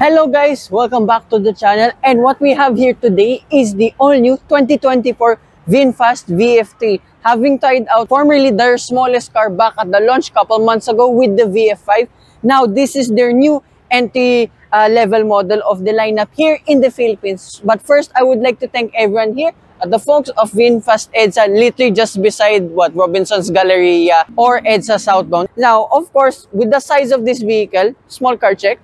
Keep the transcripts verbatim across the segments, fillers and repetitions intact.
Hello guys, welcome back to the channel, and what we have here today is the all-new twenty twenty-four VinFast V F three. Having tried out formerly their smallest car back at the launch couple months ago with the V F five, now this is their new entry uh, level model of the lineup here in the Philippines. But first, I would like to thank everyone here at the folks of VinFast EDSA, literally just beside what Robinson's Galleria or EDSA Southbound. Now, of course, with the size of this vehicle, small car check.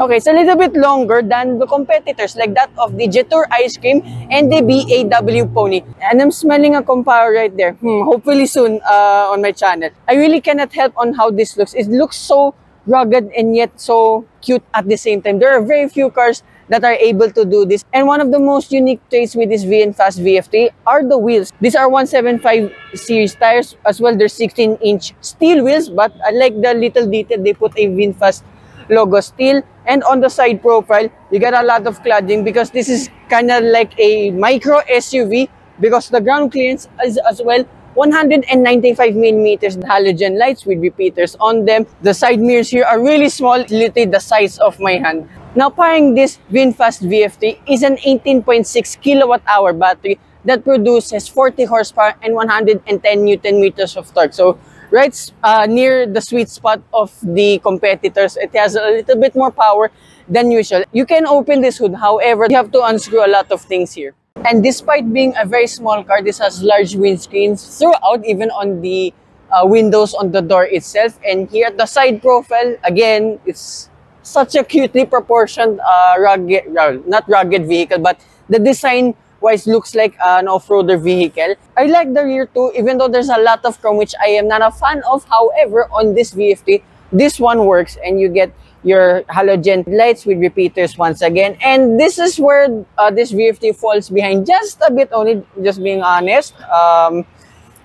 Okay, it's a little bit longer than the competitors like that of the Jetour Ice Cream and the B A W Pony. And I'm smelling a compare right there. Hmm, hopefully soon uh, on my channel. I really cannot help on how this looks. It looks so rugged and yet so cute at the same time. There are very few cars that are able to do this. And one of the most unique traits with this VinFast V F three are the wheels. These are one seventy-five series tires as well. They're sixteen inch steel wheels, but I like the little detail. They put a VinFast logo steel, and on the side profile you get a lot of cladding because this is kind of like a micro S U V because the ground clearance is as well one hundred ninety-five millimeters. The halogen lights with repeaters on them. The side mirrors here are really small, literally the size of my hand. Now, powering this VinFast V F three is an eighteen point six kilowatt hour battery that produces forty horsepower and one hundred ten newton meters of torque. So right uh, near the sweet spot of the competitors. It has a little bit more power than usual. You can open this hood, however, you have to unscrew a lot of things here. And despite being a very small car, this has large windscreens throughout, even on the uh, windows on the door itself. And here at the side profile, again, it's such a cutely proportioned, uh, rugged, not rugged vehicle, but the design wise looks like an off-roader vehicle. I like the rear too, even though there's a lot of chrome which I am not a fan of. However, on this V F three, this one works, and you get your halogen lights with repeaters once again. And this is where uh, this V F three falls behind just a bit only, just being honest. Um,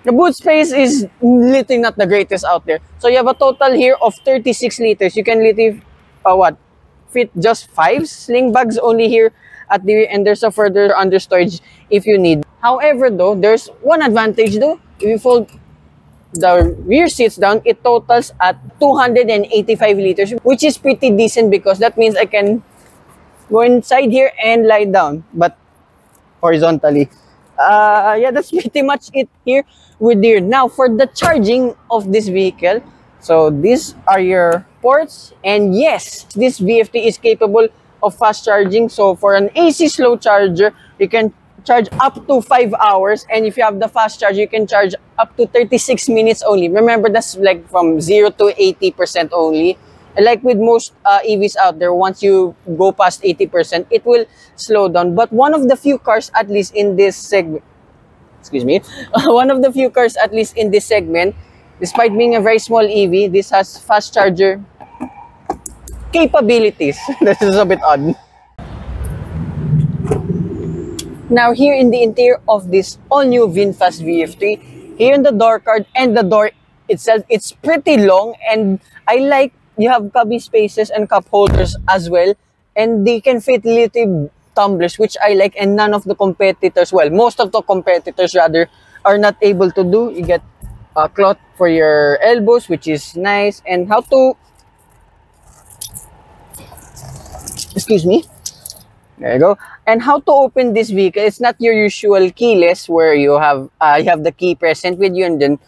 the boot space is literally not the greatest out there. So you have a total here of thirty-six liters. You can literally, uh, what, fit just five sling bags only here at the rear, and there's a further understorage if you need. However though, there's one advantage though. If you fold the rear seats down, it totals at two hundred eighty-five liters, which is pretty decent because that means I can go inside here and lie down, but horizontally. Uh, yeah, that's pretty much it here with the rear. Now, for the charging of this vehicle, so these are your ports, and yes, this V F three is capable of fast charging. So for an A C slow charger, you can charge up to five hours, and if you have the fast charge, you can charge up to thirty-six minutes only. Remember, that's like from zero to eighty percent only. Like with most uh, E Vs out there, once you go past eighty percent, it will slow down. But one of the few cars at least in this segment, excuse me, one of the few cars at least in this segment, despite being a very small E V, this has fast charger capabilities. This is a bit odd. Now, here in the interior of this all-new VinFast V F three, here in the door card and the door itself, it's pretty long, and I like you have cubby spaces and cup holders as well, and they can fit little tumblers, which I like, and none of the competitors, well, most of the competitors rather, are not able to do. You get a cloth for your elbows, which is nice, and how to excuse me. There you go. And how to open this vehicle. It's not your usual keyless where you have uh, you have the key present with you and then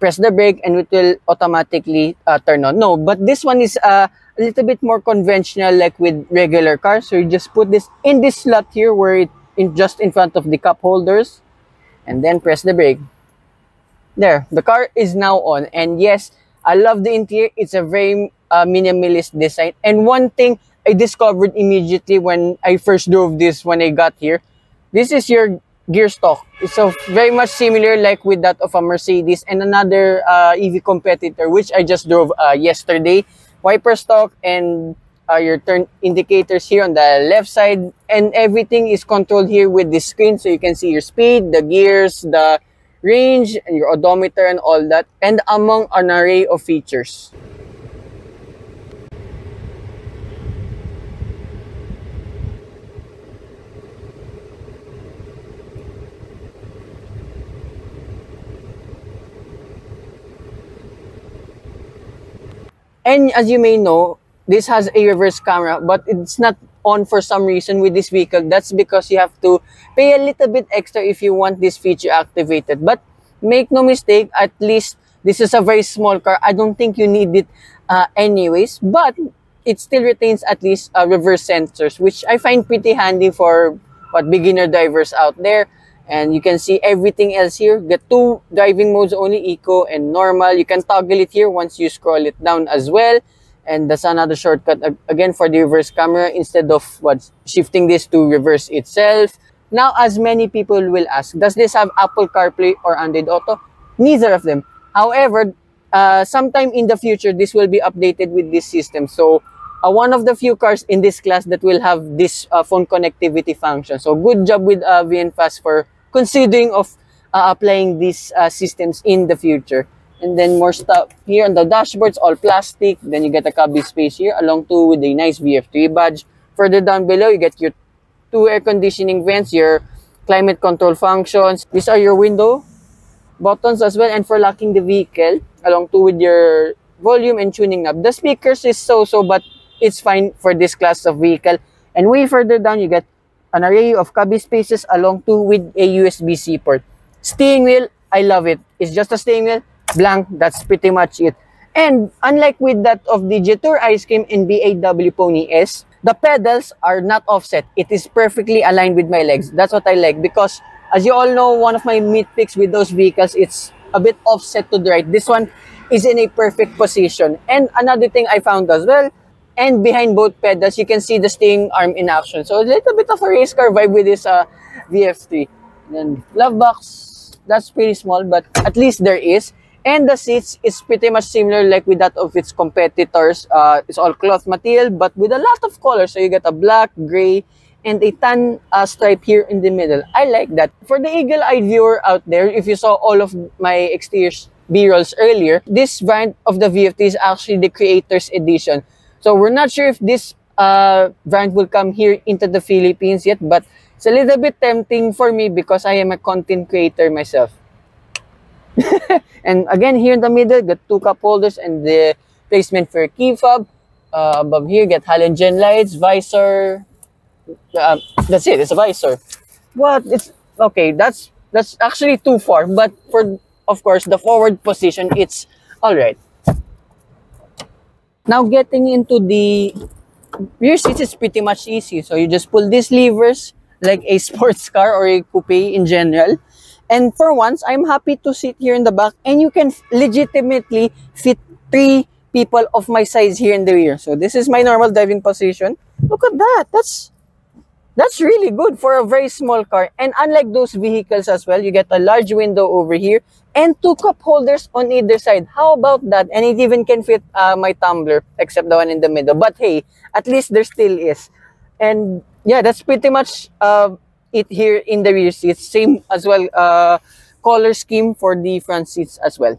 press the brake and it will automatically uh, turn on. No, but this one is uh, a little bit more conventional like with regular cars. So you just put this in this slot here where it in just in front of the cup holders and then press the brake. There, the car is now on. And yes, I love the interior. It's a very uh, minimalist design. And one thing I discovered immediately when I first drove this when I got here, this is your gear stock. It's so very much similar like with that of a Mercedes and another uh, E V competitor which I just drove uh, yesterday. Wiper stock and uh, your turn indicators here on the left side, and everything is controlled here with this screen, so you can see your speed, the gears, the range, and your odometer and all that, and among an array of features. And as you may know, this has a reverse camera, but it's not on for some reason with this vehicle. That's because you have to pay a little bit extra if you want this feature activated. But make no mistake, at least this is a very small car. I don't think you need it uh, anyways, but it still retains at least uh, reverse sensors, which I find pretty handy for what beginner drivers out there. And you can see everything else here. The two driving modes only, eco and normal. You can toggle it here once you scroll it down as well. And that's another shortcut again for the reverse camera, instead of what shifting this to reverse itself. Now, as many people will ask, does this have Apple CarPlay or Android Auto? Neither of them. However, uh, sometime in the future, this will be updated with this system. So uh, one of the few cars in this class that will have this uh, phone connectivity function. So good job with uh, VinFast for considering of uh, applying these uh, systems in the future. And then more stuff here on the dashboards, all plastic. Then you get a cubby space here, along too with a nice V F three badge. Further down below, you get your two air conditioning vents, your climate control functions. These are your window buttons as well, and for locking the vehicle, along too with your volume and tuning knob. The speakers is so-so, but it's fine for this class of vehicle. And way further down, you get an array of cubby spaces, along too with a U S B C port. Steering wheel, I love it. It's just a steering wheel. Blank, that's pretty much it. And unlike with that of the Jetour Ice Cream and B A W Pony S, the pedals are not offset. It is perfectly aligned with my legs. That's what I like, because as you all know, one of my nitpicks with those vehicles, it's a bit offset to the right. This one is in a perfect position. And another thing I found as well, and behind both pedals, you can see the steering arm in action. So a little bit of a race car vibe with this uh, V F three. And then glove box, that's pretty small, but at least there is. And the seats is pretty much similar like with that of its competitors. Uh, it's all cloth material, but with a lot of colors. So you get a black, gray, and a tan uh, stripe here in the middle. I like that. For the eagle-eyed viewer out there, if you saw all of my exterior B-rolls earlier, this variant of the V F three is actually the Creator's Edition. So we're not sure if this uh, variant will come here into the Philippines yet, but it's a little bit tempting for me because I am a content creator myself. And again, here in the middle, got two cup holders and the placement for key fob. Uh, above here, get halogen lights, visor. Uh, that's it. It's a visor. What? It's okay. That's that's actually too far. But for of course the forward position, it's all right. Now getting into the rear seats is pretty much easy. So you just pull these levers like a sports car or a coupe in general. And for once, I'm happy to sit here in the back, and you can legitimately fit three people of my size here in the rear. So this is my normal driving position. Look at that. That's that's really good for a very small car. And unlike those vehicles as well, you get a large window over here and two cup holders on either side. How about that? And it even can fit uh, my tumbler, except the one in the middle. But hey, at least there still is. And yeah, that's pretty much... Uh, it here in the rear seats. Same as well uh color scheme for the front seats as well.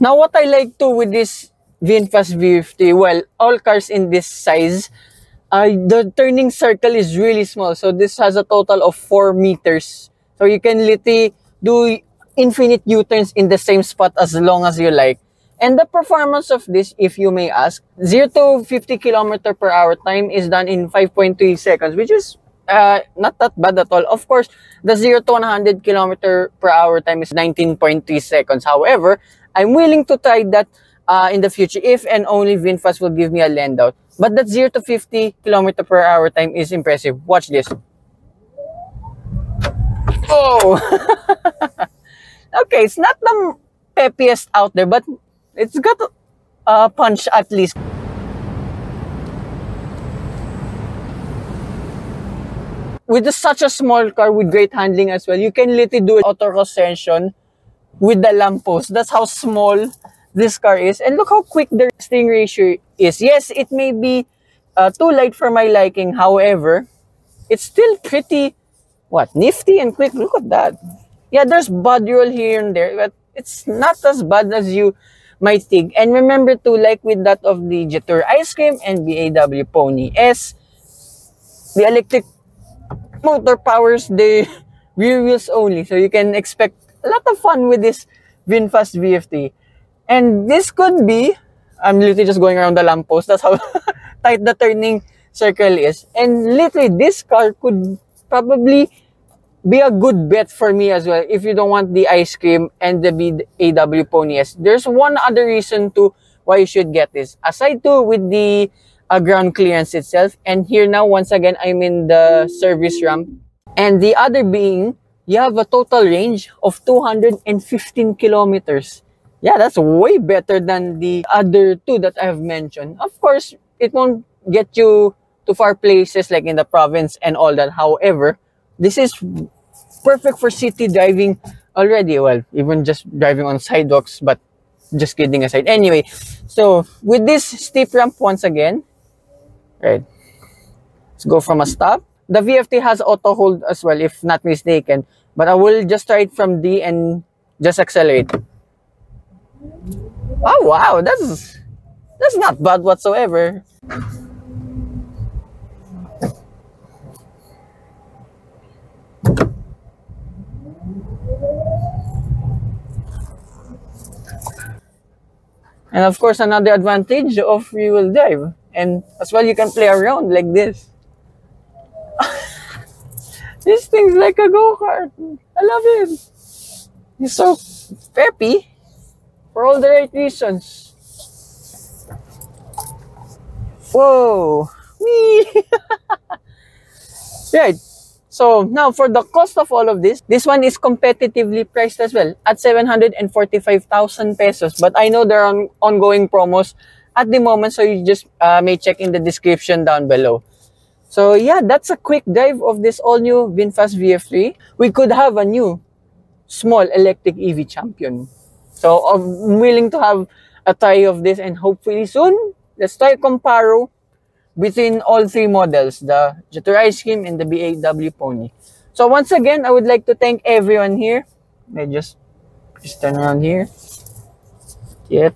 Now what I like too with this VinFast V F three, well, all cars in this size, uh the turning circle is really small. So this has a total of four meters, so you can literally do infinite U-turns in the same spot as long as you like. And the performance of this, if you may ask, zero to fifty kilometer per hour time is done in five point three seconds, which is Uh, not that bad at all. Of course, the zero to one hundred kilometer per hour time is nineteen point three seconds. However, I'm willing to try that uh, in the future if and only VinFast will give me a lend out. But that zero to fifty kilometer per hour time is impressive. Watch this. Oh! Okay, it's not the peppiest out there, but it's got a uh, punch at least. With such a small car with great handling as well, you can literally do auto ascension with the lamppost. That's how small this car is. And look how quick the steering ratio is. Yes, it may be uh, too light for my liking. However, it's still pretty, what, nifty and quick. Look at that. Yeah, there's body roll here and there, but it's not as bad as you might think. And remember too, like with that of the Jetour Ice Cream and B A W Pony S, the electric motor powers the rear wheels only, so you can expect a lot of fun with this VinFast V F three. And this could be I'm literally just going around the lamppost. That's how tight the turning circle is. And literally, this car could probably be a good bet for me as well if you don't want the ice cream and the B A W ponies. There's one other reason to why you should get this. Aside to with the uh, ground clearance itself. And here now, once again, I'm in the service ramp. And the other being, you have a total range of two hundred fifteen kilometers. Yeah, that's way better than the other two that I have mentioned. Of course, it won't get you to far places like in the province and all that. However, this is perfect for city driving already. Well, even just driving on sidewalks, but just kidding aside. Anyway, so with this steep ramp once again, right, let's go from a stop. The V F three has auto hold as well, if not mistaken. But I will just try it from D and just accelerate. Oh wow, that's that's not bad whatsoever. And of course, another advantage of rear-wheel drive, and as well you can play around like this. This thing's like a go-kart. I love it. It's so peppy. For all the right reasons. Whoa! Wee! Right. So now for the cost of all of this, this one is competitively priced as well at seven hundred forty-five thousand pesos. But I know there are on ongoing promos at the moment, so you just uh, may check in the description down below. So yeah, that's a quick dive of this all-new VinFast V F three. We could have a new small electric E V champion. So I'm willing to have a try of this, and hopefully soon, let's try comparo between all three models, the Jetour Ice Cream and the B A W Pony. So once again, I would like to thank everyone here. I just, just turn around here. Yep.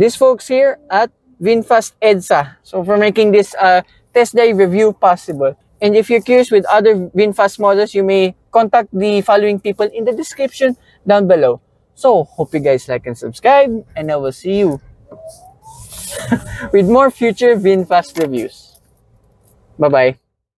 These folks here at VinFast EDSA. So for making this uh, test drive review possible. And if you're curious with other VinFast models, you may contact the following people in the description down below. So, hope you guys like and subscribe, and I will see you with more future VinFast reviews. Bye-bye.